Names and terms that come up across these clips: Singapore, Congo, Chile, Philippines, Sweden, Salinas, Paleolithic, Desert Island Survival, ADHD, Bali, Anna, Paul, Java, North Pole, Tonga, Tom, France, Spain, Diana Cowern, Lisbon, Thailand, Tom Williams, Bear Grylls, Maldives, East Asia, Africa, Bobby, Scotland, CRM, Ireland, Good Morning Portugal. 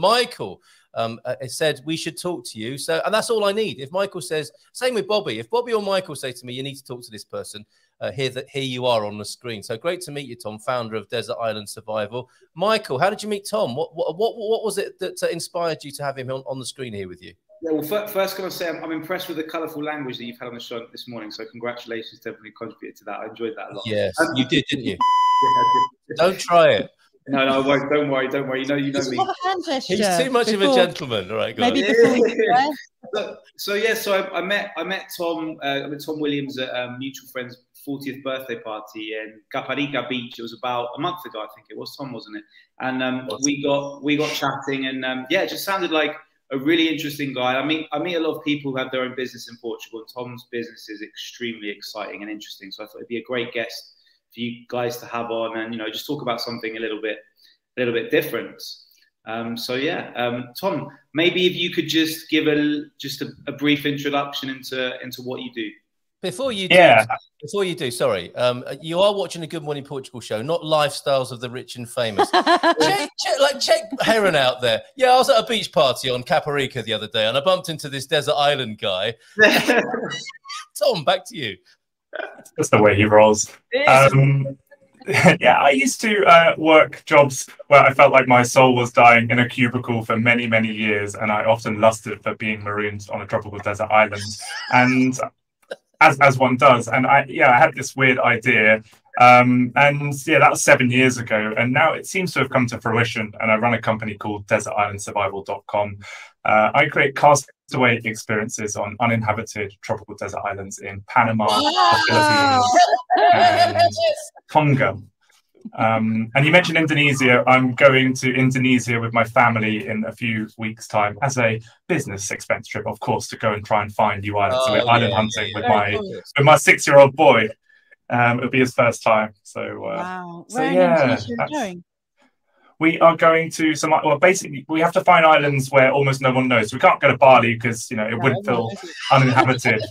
Michael said we should talk to you. So, and that's all I need. If Michael says, same with Bobby, if Bobby or Michael say to me, you need to talk to this person, here you are on the screen. So great to meet you, Tom, founder of Desert Island Survival. Michael, how did you meet Tom? What was it that inspired you to have him on the screen here with you? Yeah, well, first can I say I'm impressed with the colourful language that you've had on the show this morning. So congratulations, definitely contributed to that. I enjoyed that a lot. Yes, you did, didn't you? Yeah, I did. Don't try it. No, no, I won't. Don't worry, don't worry. You know, me. He's too much of a gentleman. All right, go on. So I met Tom. I met Tom Williams at a mutual friend's 40th birthday party in Caparica Beach. It was about a month ago, I think it was. Tom, wasn't it? And we got chatting, and yeah, it just sounded like a really interesting guy. I meet a lot of people who have their own business in Portugal, and Tom's business is extremely exciting and interesting. So I thought it'd be a great guest for you guys to have on, and you know, just talk about something a little bit different. So yeah, Tom, maybe if you could just give a brief introduction into what you do. Before you do, sorry, you are watching a Good Morning Portugal show, not Lifestyles of the Rich and Famous. check Heron out there. Yeah, I was at a beach party on Caparica the other day, and I bumped into this desert island guy. Tom, back to you. That's the way he rolls. Yeah, I used to work jobs where I felt like my soul was dying in a cubicle for many, many years, and I often lusted for being marooned on a tropical desert island. And as one does. And I had this weird idea. And yeah, that was 7 years ago. And now it seems to have come to fruition. And I run a company called DesertIslandSurvival.com. I create castaway experiences on uninhabited tropical desert islands in Panama, the Philippines, and Congo. And you mentioned Indonesia. I'm going to Indonesia with my family in a few weeks' time as a business expense trip, of course, to go and try and find new islands. So we're island hunting with my 6-year-old boy. It'll be his first time. So, wow. So yeah, we are going to some. Well, basically, we have to find islands where almost no one knows. We can't go to Bali because you know it wouldn't feel uninhabited.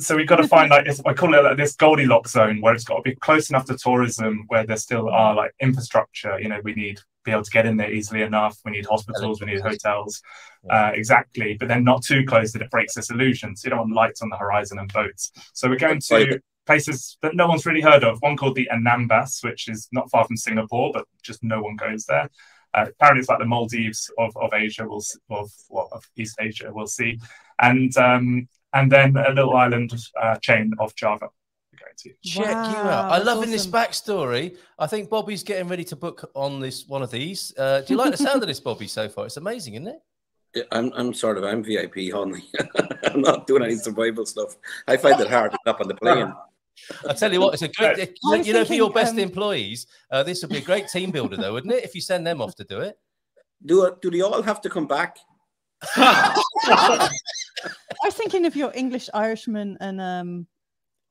So we've got to find, like, I call it like this Goldilocks zone, where it's got to be close enough to tourism, where there still are like infrastructure. You know, we need to be able to get in there easily enough. We need hospitals, we need hotels, exactly. But then not too close that it breaks this illusion. So you don't want lights on the horizon and boats. So we're going to places that no one's really heard of. One called the Anambas, which is not far from Singapore, but just no one goes there. Apparently, it's like the Maldives of Asia, of East Asia. We'll see, and then a little island chain of Java. Check you out. I'm loving this backstory. I think Bobby's getting ready to book on this one of these. Do you like the sound of this, Bobby? So far, it's amazing, isn't it? Yeah, I'm VIP only. I'm not doing any survival stuff. I find it hard to get up on the plane. I tell you what, it's a good, you know, for your best employees, this would be a great team builder, though, wouldn't it? If you send them off to do it. Do they all have to come back? I was thinking of your English Irishman and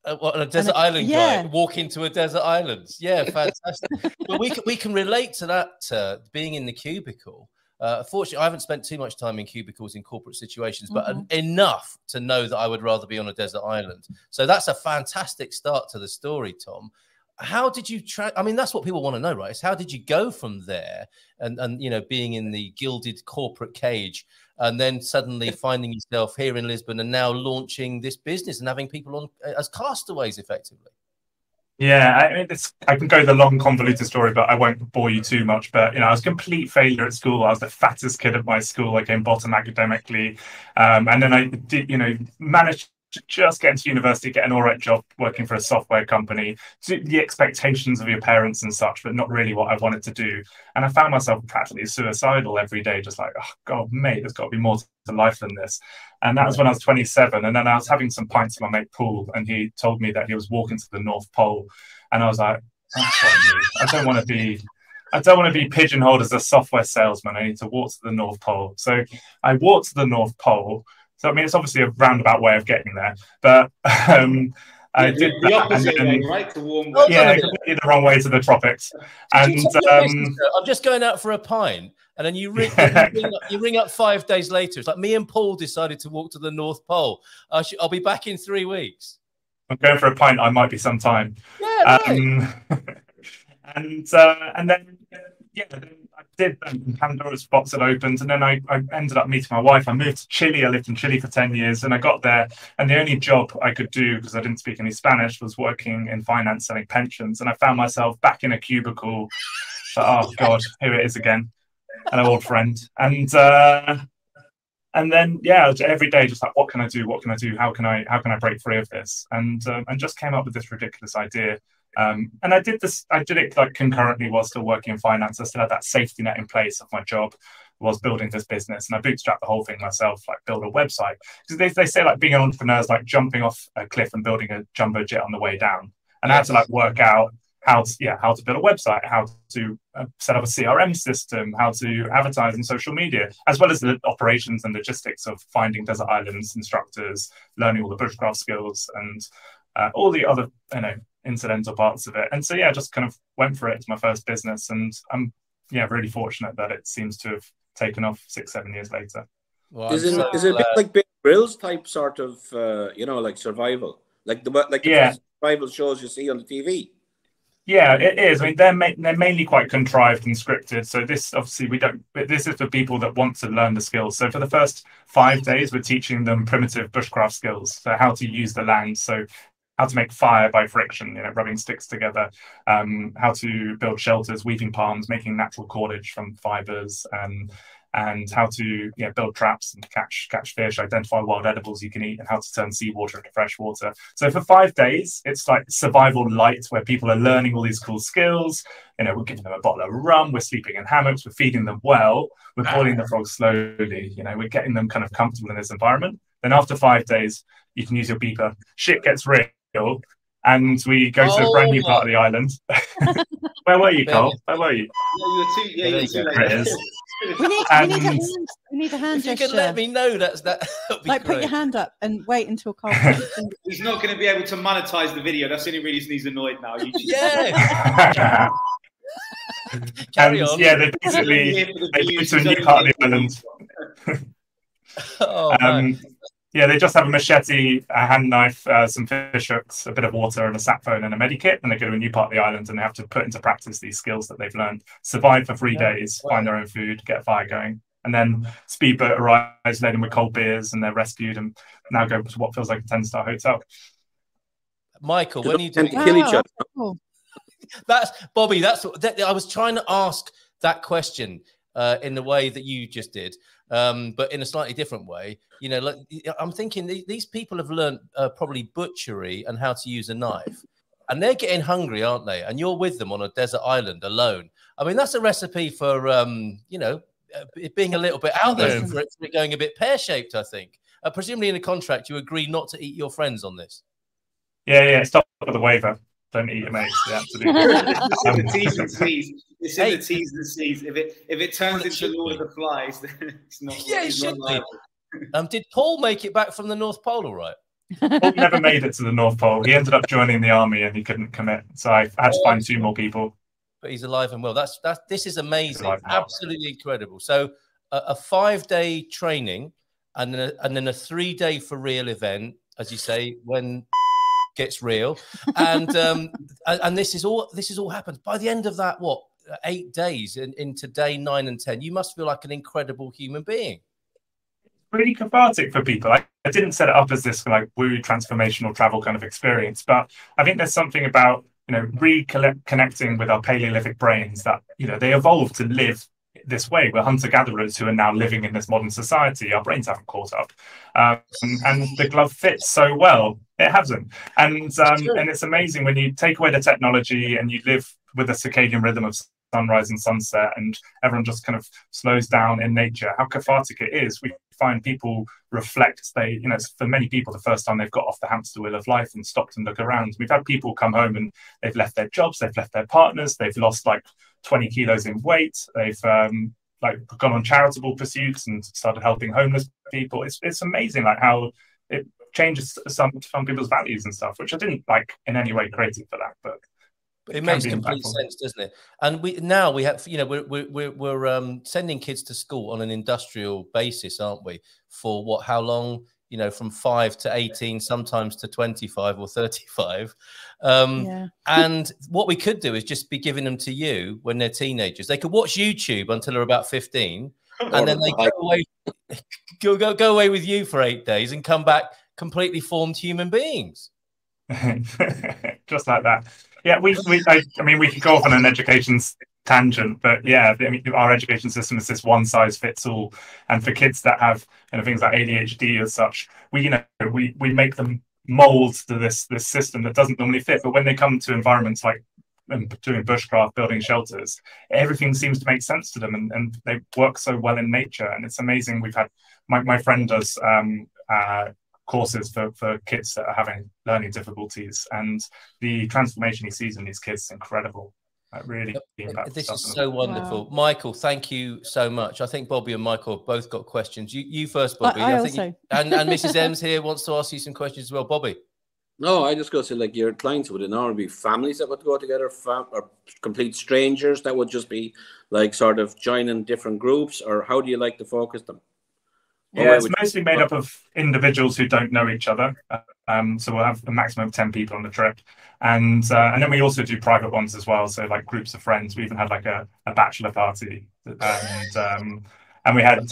a desert island guy walk into a desert island. Yeah, fantastic. But we can relate to that being in the cubicle. Fortunately, I haven't spent too much time in cubicles in corporate situations, but enough to know that I would rather be on a desert island. So that's a fantastic start to the story, Tom. How did you I mean, that's what people want to know, right? Is how did you go from there and you know, being in the gilded corporate cage and then suddenly finding yourself here in Lisbon and now launching this business and having people on as castaways, effectively? Yeah, I mean, I can go the long, convoluted story, but I won't bore you too much. But, you know, I was a complete failure at school. I was the fattest kid at my school. I came bottom academically. And then I did, you know, managed to just get into university, get an all right job working for a software company, to the expectations of your parents and such, but not really what I wanted to do. And I found myself practically suicidal every day, just like, oh, God, mate, there's got to be more to life than this. And that was when I was 27. And then I was having some pints with my mate Paul, and he told me that he was walking to the North Pole. And I was like, that's what I don't want to be. I don't want to be pigeonholed as a software salesman. I need to walk to the North Pole. So I walked to the North Pole. So, I mean, it's obviously a roundabout way of getting there, but I did the opposite way, right? The warm way. Yeah, completely the wrong way to the tropics. And I'm just going out for a pint, and then you ring up 5 days later. It's like, me and Paul decided to walk to the North Pole. I'll be back in 3 weeks. I'm going for a pint. I might be some time. Yeah, right. And then, yeah, I did them. Pandora's box had opened, and then I ended up meeting my wife. I moved to Chile. I lived in Chile for 10 years, and I got there, and the only job I could do, because I didn't speak any Spanish, was working in finance selling pensions. And I found myself back in a cubicle. Oh God, here it is again. An old friend. And then, yeah, every day, just like, what can I do? What can I do? How can I break free of this? And just came up with this ridiculous idea. And I did this. I did it like concurrently while still working in finance. I still had that safety net in place of my job. Was building this business, and I bootstrapped the whole thing myself, like build a website. Because they say like being an entrepreneur is like jumping off a cliff and building a jumbo jet on the way down. And I had to like work out how to build a website, how to set up a CRM system, how to advertise in social media, as well as the operations and logistics of finding desert islands instructors, learning all the bushcraft skills, and all the other, you know, incidental parts of it. And so, yeah, I just kind of went for it. It's my first business, and I'm, yeah, really fortunate that it seems to have taken off 6-7 years later. Well, is it a bit like Bear Grylls type sort of, you know, like survival, like the yeah, survival shows you see on the TV? Yeah, it is. I mean, they're mainly quite contrived and scripted. So this, obviously, we don't. This is for people that want to learn the skills. So for the first 5 days, we're teaching them primitive bushcraft skills, so how to use the land. So how to make fire by friction, you know, rubbing sticks together, how to build shelters, weaving palms, making natural cordage from fibers, and how to, you know, build traps and catch fish, identify wild edibles you can eat, and how to turn seawater into fresh water. So for 5 days, it's like survival light, where people are learning all these cool skills. You know, we're giving them a bottle of rum, we're sleeping in hammocks, we're feeding them well, we're boiling the frog slowly, you know, we're getting them kind of comfortable in this environment. Then after 5 days, you can use your beeper. Shit gets real. And we go to a brand new part of the island. Where were you, Carl? Where were you? Yeah, you were too late. We need a hand gesture. If you can let me know, that'd be like, great. Put your hand up and wait until Carl. He's not going to be able to monetize the video. That's the only reason he's annoyed now. Yeah. Carry on. Yeah, they basically go to a new part of the island. Yeah, they just have a machete, a hand knife, some fish hooks, a bit of water, and a sat phone and a medikit, and they go to a new part of the island, and they have to put into practice these skills that they've learned. Survive for 3 days, find their own food, get a fire going, and then speedboat arrives, laden with cold beers, and they're rescued and now go to what feels like a 10-star hotel. Michael, when you do kill each other, that's Bobby. I was trying to ask that question in the way that you just did. But in a slightly different way, you know, like, I'm thinking these people have learned probably butchery and how to use a knife, and they're getting hungry, aren't they? And you're with them on a desert island alone. I mean, that's a recipe for, you know, being a little bit out there and for it going a bit pear-shaped, I think. Presumably in a contract, you agree not to eat your friends on this. Yeah, yeah, stop with the waiver. Don't eat your mates. Absolutely. It's in the T's and C's. It's in the T's and C's. If it turns into Lord of the Flies, then it's not. Yeah, it should be. Did Paul make it back from the North Pole all right? Paul never made it to the North Pole. He ended up joining the army and he couldn't commit. So I had to find 2 more people. But he's alive and well. This is amazing. Absolutely incredible. So a 5-day training and then a 3-day for real event, as you say, when gets real, and this is all happens by the end of that, what, 8 days into day 9 and 10. You must feel like an incredible human being. Really cathartic for people. I didn't set it up as this like woo transformational travel kind of experience, but I think there's something about, you know, reconnecting with our Paleolithic brains that, you know, they evolved to live this way. We're hunter-gatherers who are now living in this modern society. Our brains haven't caught up, and the glove fits so well. It hasn't. And it's amazing when you take away the technology and you live with a circadian rhythm of sunrise and sunset, and everyone just kind of slows down in nature, how cathartic it is. We find people reflect. You know, for many people, the first time they've got off the hamster wheel of life and stopped and look around. We've had people come home and they've left their jobs, they've left their partners, they've lost like 20 kilos in weight, they've like gone on charitable pursuits and started helping homeless people. It's amazing like how it changes some people's values and stuff, which I didn't like in any way created for that, but it makes complete sense, doesn't it? And now we have, you know, we're sending kids to school on an industrial basis, aren't we? For what? How long? you know, from 5 to 18, sometimes to 25 or 35. Yeah. And what we could do is just be giving them to you when they're teenagers. They could watch YouTube until they're about 15, and then they go away with you for 8 days and come back completely formed human beings. Just like that. Yeah, I mean, we could go off on an education tangent, but yeah, I mean, our education system is this one size fits all, and for kids that have, you know, things like ADHD or such, we make them mold to this system that doesn't normally fit. But when they come to environments like doing bushcraft, building shelters, everything seems to make sense to them, and they work so well in nature, and it's amazing. We've had my friend does courses for kids that are having learning difficulties, and the transformation he sees in these kids is incredible. Really, this is so wonderful. Wow. Michael, thank you so much. I think Bobby and Michael have both got questions. You first, Bobby. I think also. And Mrs. M's here wants to ask you some questions as well, Bobby. No, I just go to, like, your clients would now be families that would go together, or complete strangers that would just be like sort of joining different groups, or how do you like to focus them? Yeah, it's mostly made up of individuals who don't know each other. So we'll have a maximum of 10 people on the trip. And then we also do private ones as well. So like groups of friends. We even had like a bachelor party. And we had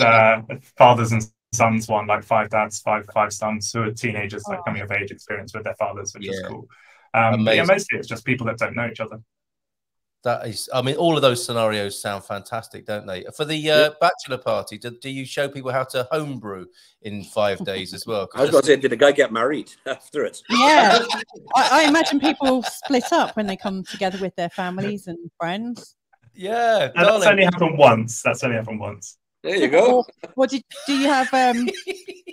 fathers and sons one, like 5 dads, 5 sons who are teenagers, like coming of age experience with their fathers, which is cool. But yeah, mostly it's just people that don't know each other. That is, I mean, all of those scenarios sound fantastic, don't they? For the bachelor party, do you show people how to homebrew in 5 days as well? I was going to say, did a guy get married after it? Yeah, I imagine people split up when they come together with their families and friends. Yeah, and that's only happened once. That's only happened once. There you go. Or, what do you have?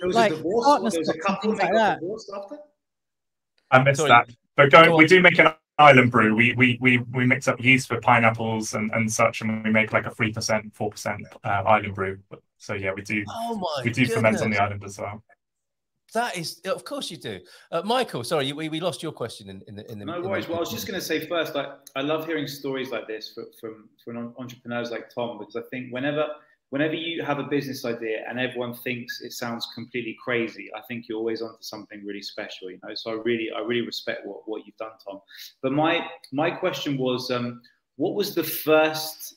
Like partners, a couple like that. I missed that, but we do make an island brew. We mix up yeast with pineapples and such, and we make like a 3%, 4% island brew. So yeah, we do ferment on the island as well. That is, of course you do. Michael, sorry, we lost your question in the no worries. Well, I was just going to say first, like, I love hearing stories like this from entrepreneurs like Tom, because I think whenever you have a business idea and everyone thinks it sounds completely crazy, I think you're always onto something really special, you know. So I really respect what you've done, Tom. But my question was, what was the first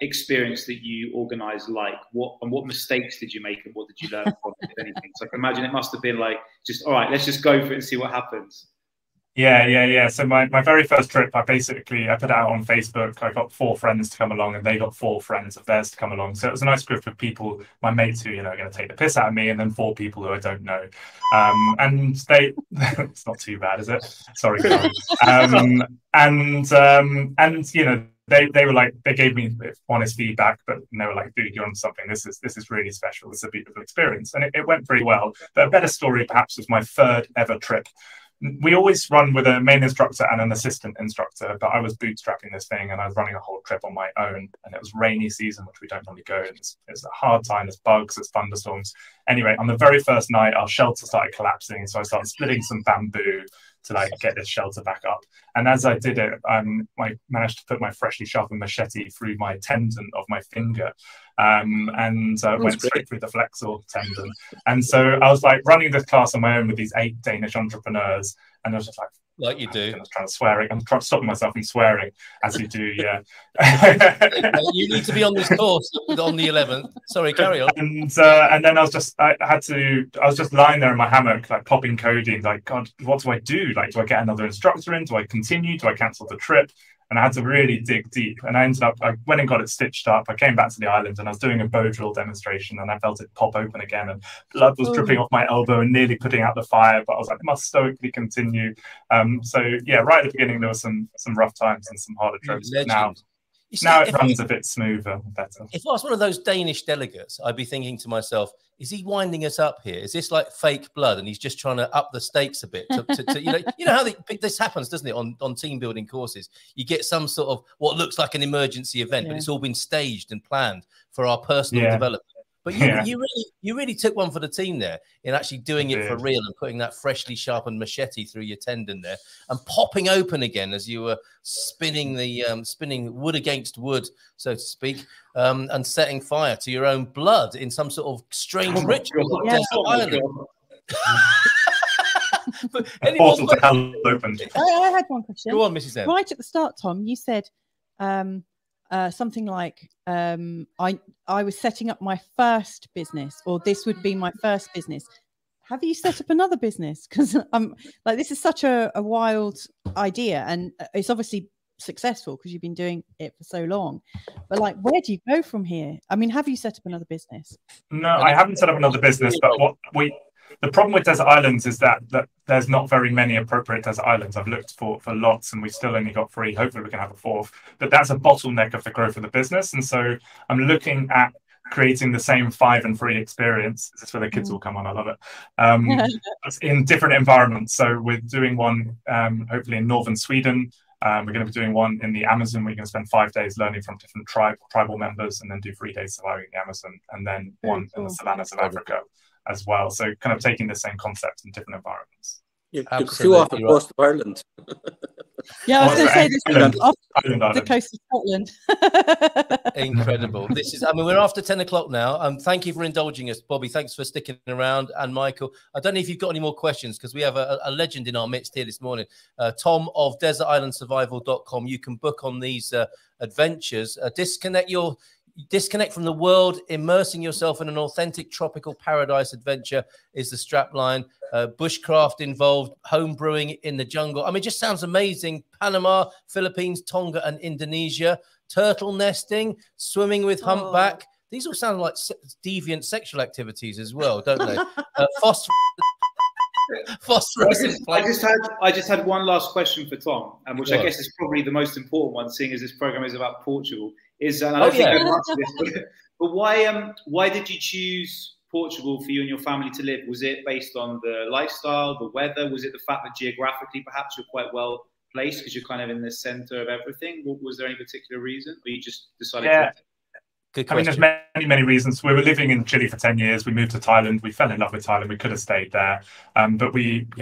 experience that you organized like? What mistakes did you make, and what did you learn from it, if anything? So I can imagine it must have been like, just, all right, let's just go for it and see what happens. Yeah. So my very first trip, I put it out on Facebook. I got 4 friends to come along, and they got 4 friends of theirs to come along. So it was a nice group of people, my mates who, you know, are going to take the piss out of me, and then 4 people who I don't know. And they, it's not too bad, is it? Sorry. And you know, they were like, they gave me honest feedback, but they were like, dude, you're on something. This is really special. It's a beautiful experience. And it went very well. But a better story perhaps was my 3rd ever trip. We always run with a main instructor and an assistant instructor, but I was bootstrapping this thing, and I was running a whole trip on my own, and it was rainy season, which we don't normally go in. It's a hard time. There's bugs, there's thunderstorms. Anyway, on the very first night, our shelter started collapsing, so I started splitting some bamboo to like get this shelter back up. And as I did it, I managed to put my freshly sharpened machete through my tendon of my finger, and went straight through the flexor tendon. And so I was like running this class on my own with these 8 Danish entrepreneurs, and I was just like you do. I was trying to swearing. I'm trying to stop myself from swearing, as you do. Yeah. You need to be on this course on the 11th. Sorry, carry on. And then I was just lying there in my hammock, like popping coding. Like, God, what do I do? Like, do I get another instructor in? Do I continue? Do I cancel the trip? And I had to really dig deep. And I ended up, I went and got it stitched up. I came back to the island, and I was doing a bow drill demonstration, and I felt it pop open again, and blood was dripping off my elbow and nearly putting out the fire. But I was like, I must stoically continue. So yeah, right at the beginning, there were some rough times and some harder trips. Now it runs a bit smoother and better. If I was one of those Danish delegates, I'd be thinking to myself, is he winding us up here? Is this like fake blood, and he's just trying to up the stakes a bit? You know how this happens, doesn't it, on team building courses? You get some sort of what looks like an emergency event, but it's all been staged and planned for our personal development. But you really took one for the team there in actually doing it for real and putting that freshly sharpened machete through your tendon there and popping open again as you were spinning the spinning wood against wood, so to speak, and setting fire to your own blood in some sort of strange ritual. But I had one question. Go on, Mrs. M. Right at the start, Tom, you said something like I was setting up my first business, or this would be my first business. Have you set up another business? Because I'm like, this is such a wild idea, and it's obviously successful because you've been doing it for so long, but like, where do you go from here? I mean, have you set up another business? No, I haven't set up another business, but what we the problem with desert islands is that there's not very many appropriate desert islands. I've looked for lots, and we still only got 3. Hopefully we can have a 4th, but that's a bottleneck of the growth of the business. And so I'm looking at creating the same 5 and 3 experience. This is where the kids will come on. I love it. In different environments. So we're doing one hopefully in northern Sweden. We're going to be doing one in the Amazon. We're going to spend 5 days learning from different tribal members, and then do 3 days surviving in the Amazon, and then one in the Salinas of Africa as well. So kind of taking the same concept in different environments. You flew off the coast of Ireland. Yeah, I was going to say this off the coast of Scotland. Incredible. This is, I mean, we're after 10 o'clock now. Thank you for indulging us, Bobby. Thanks for sticking around. And Michael, I don't know if you've got any more questions, because we have a legend in our midst here this morning. Tom of desertislandsurvival.com. You can book on these adventures. Disconnect from the world, immersing yourself in an authentic tropical paradise adventure is the strapline. Bushcraft involved, home brewing in the jungle. I mean, it just sounds amazing. Panama, Philippines, Tonga, and Indonesia. Turtle nesting, swimming with humpback. These all sound like deviant sexual activities as well, don't they? I just had one last question for Tom, which I guess is probably the most important one, seeing as this program is about Portugal. But why did you choose Portugal for you and your family to live? Was it based on the lifestyle, the weather? Was it the fact that geographically perhaps you're quite well placed because you're kind of in the center of everything? Was there any particular reason, or you just decided to? I mean, there's many reasons. We were living in Chile for 10 years. We moved to Thailand. We fell in love with Thailand. We could have stayed there. But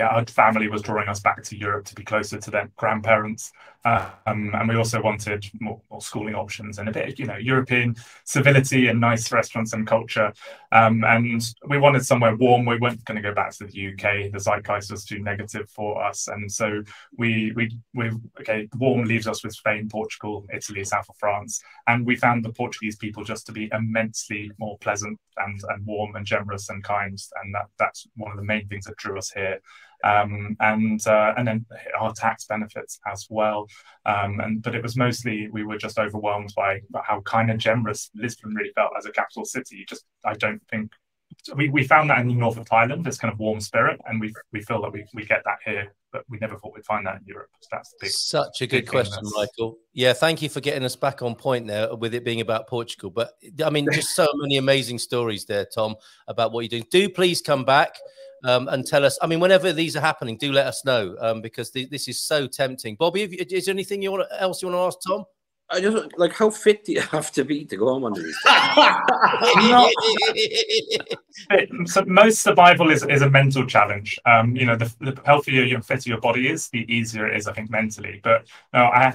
our family was drawing us back to Europe to be closer to their grandparents. And we also wanted more schooling options and a bit of, European civility and nice restaurants and culture. And we wanted somewhere warm. We weren't going to go back to the UK. The zeitgeist was too negative for us. And so warm leaves us with Spain, Portugal, Italy, south of France. And we found the Portuguese people just to be immensely more pleasant and warm and generous and kind, and that's one of the main things that drew us here, and then our tax benefits as well, but it was mostly we were just overwhelmed by how kind and generous Lisbon really felt as a capital city. I don't think we found that in the north of Thailand, this kind of warm spirit, and we feel that we get that here, but we never thought we'd find that in Europe. So that's such a good question, Michael. Yeah, thank you for getting us back on point there with it being about Portugal. But I mean, just so many amazing stories there, Tom, about what you're doing. Do please come back and tell us. I mean, whenever these are happening, do let us know, because this is so tempting. Bobby, is there anything else you want to ask Tom? I just like, how fit do you have to be to go home under these things? So most survival is a mental challenge. The healthier and fitter your body is, the easier it is, I think, mentally. But I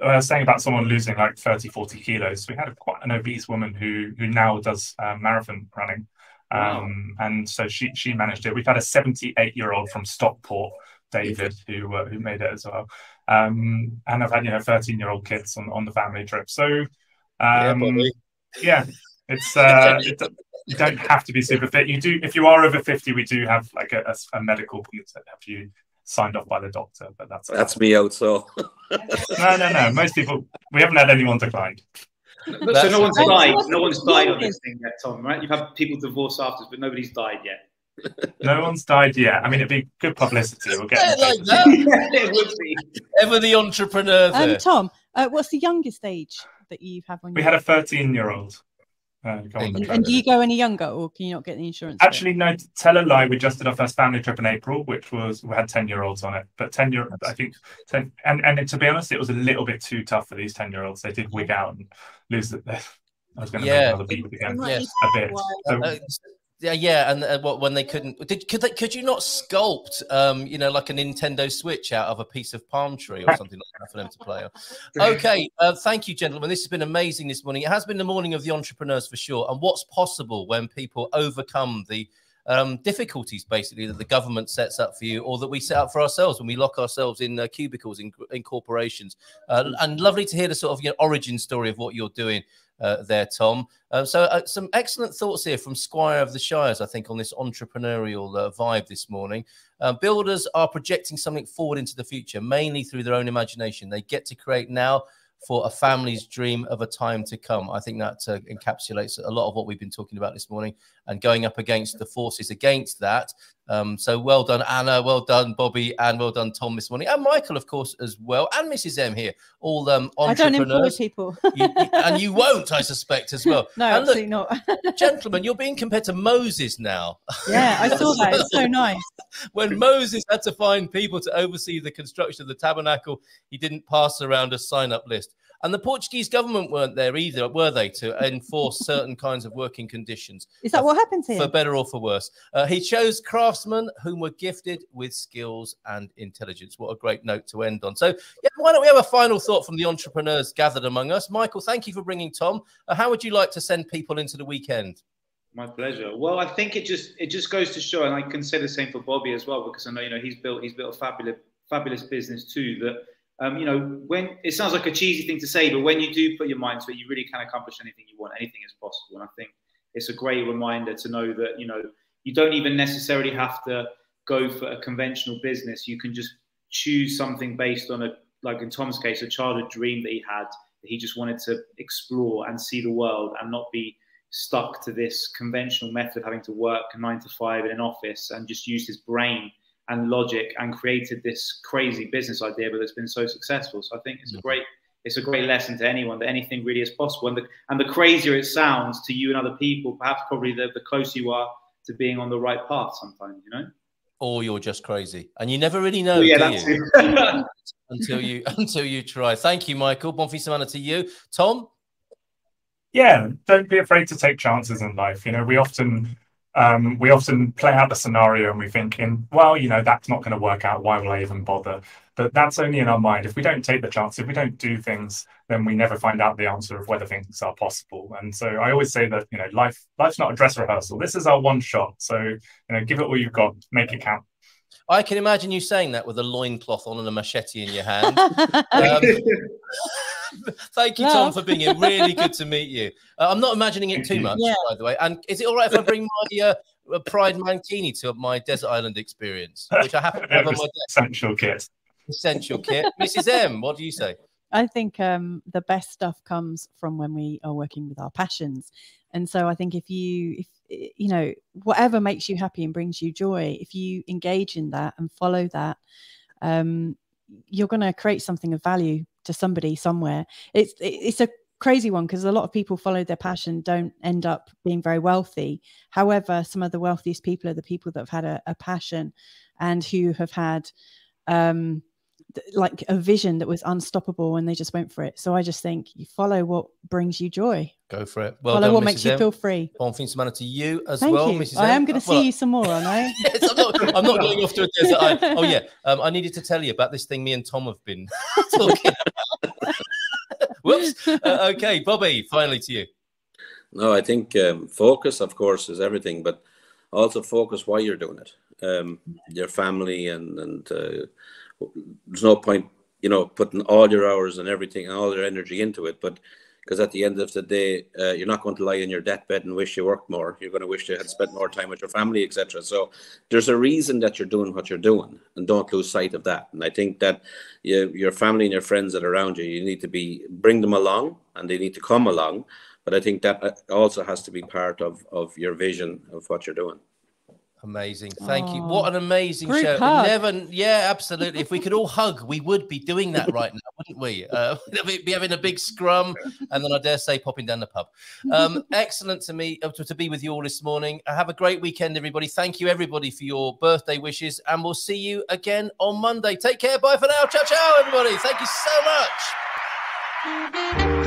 was saying about someone losing like 30, 40 kilos. We had quite an obese woman who now does marathon running. Wow. And so she managed it. We've had a 78-year-old from Stockport, David, who made it as well. And I've had 13-year-old kids on the family trip. So it's you don't have to be super fit. You do, if you are over 50, we do have like a medical point that have you signed off by the doctor, but that's me out. So no. Most people, we haven't had anyone declined. So no one's died. No one's died on this thing yet, Tom. Right? You've had people divorce after, but nobody's died yet. No one's died yet. I mean, it'd be good publicity. We'll get it would be ever the entrepreneur there. Tom, what's the youngest age that you have? We had a 13-year-old. And do you go any younger, or can you not get the insurance? Actually, no. To tell a lie, we just did our first family trip in April, which was we had 10-year-olds on it. But 10-year, I think, 10, and to be honest, it was a little bit too tough for these 10-year-olds. They did wig out and lose it. I was going to make other people again a bit. So, and when they couldn't, could you not sculpt, you know, like a Nintendo Switch out of a piece of palm tree or something like that for them to play on? Okay, thank you, gentlemen. This has been amazing this morning. It has been the morning of the entrepreneurs for sure, and what's possible when people overcome the difficulties, basically, that the government sets up for you or that we set up for ourselves when we lock ourselves in cubicles in corporations. And lovely to hear the sort of origin story of what you're doing there, Tom. So some excellent thoughts here from Squire of the Shires, I think, on this entrepreneurial vibe this morning. Builders are projecting something forward into the future, mainly through their own imagination. They get to create now for a family's dream of a time to come. I think that encapsulates a lot of what we've been talking about this morning and going up against the forces against that. So well done, Anna, well done, Bobby, and well done, Tom, this morning. And Michael, of course, as well, and Mrs. M here, all entrepreneurs. I don't employ people. And you won't, I suspect, as well. No, and absolutely not. Gentlemen, you're being compared to Moses now. Yeah, I saw that. It's so nice. When Moses had to find people to oversee the construction of the tabernacle, he didn't pass around a sign-up list. And the Portuguese government weren't there either, were they, to enforce certain kinds of working conditions? Is that what happened to him? For better or for worse. He chose craftsmen whom were gifted with skills and intelligence. What a great note to end on. So yeah, why don't we have a final thought from the entrepreneurs gathered among us? Michael, thank you for bringing Tom. How would you like to send people into the weekend? My pleasure. Well, I think it just goes to show, and I can say the same for Bobby as well, because I know, he's built a fabulous business too, that when it sounds like a cheesy thing to say, but when you do put your mind to it, you really can accomplish anything you want. Anything is possible. And I think it's a great reminder to know that, you don't even necessarily have to go for a conventional business. You can just choose something based on like in Tom's case, a childhood dream that he had, that he just wanted to explore and see the world and not be stuck to this conventional method of having to work 9 to 5 in an office, and just use his brain and logic and created this crazy business idea, but it's been so successful. So I think it's a great lesson to anyone that anything really is possible. And the crazier it sounds to you and other people, perhaps probably the closer you are to being on the right path sometimes, Or you're just crazy. And you never really know, do you? until you try. Thank you, Michael. Bon fin de semana to you. Tom? Yeah, don't be afraid to take chances in life. We often play out the scenario and we think, that's not going to work out. Why will I even bother? But that's only in our mind. If we don't take the chance, if we don't do things, then we never find out the answer of whether things are possible. And so I always say that, life's not a dress rehearsal. This is our one shot. So, give it all you've got, make it count. I can imagine you saying that with a loincloth on and a machete in your hand. Thank you, Tom, for being here. Really good to meet you. I'm not imagining it too much, by the way. And is it all right if I bring my Pride Mankini to my Desert Island experience, which I happen to have on my desk? Essential kit. Essential kit. Mrs. M, what do you say? I think the best stuff comes from when we are working with our passions. And so I think if whatever makes you happy and brings you joy, if you engage in that and follow that, you're going to create something of value to somebody somewhere. It's a crazy one because a lot of people follow their passion, don't end up being very wealthy. However, some of the wealthiest people are the people that have had a passion and who have had like a vision that was unstoppable and they just went for it. So I just think you follow what brings you joy. Go for it. Well, follow done, what Mrs. makes M. you feel free. Bon fin de semana to you as Thank well, you. Mrs. I M. am going to see you some more, aren't I? Yes, I'm not going off to a desert island. Oh, yeah. I needed to tell you about this thing me and Tom have been talking about. Whoops. Okay, Bobby, finally to you. No, I think focus, of course, is everything, but also focus why you're doing it. Your family and there's no point, putting all your hours and everything and all your energy into it, but because at the end of the day, you're not going to lie in your deathbed and wish you worked more. You're going to wish you had spent more time with your family, etc. So there's a reason that you're doing what you're doing, and don't lose sight of that. And I think that your family and your friends that are around you, you need to bring them along, and they need to come along. But I think that also has to be part of your vision of what you're doing. Amazing. Thank you. What an amazing show. Yeah, absolutely. If we could all hug, we would be doing that right now, wouldn't we? We'd be having a big scrum and then I dare say popping down the pub. Excellent to be with you all this morning. Have a great weekend, everybody. Thank you, everybody, for your birthday wishes. And we'll see you again on Monday. Take care. Bye for now. Ciao, ciao, everybody. Thank you so much.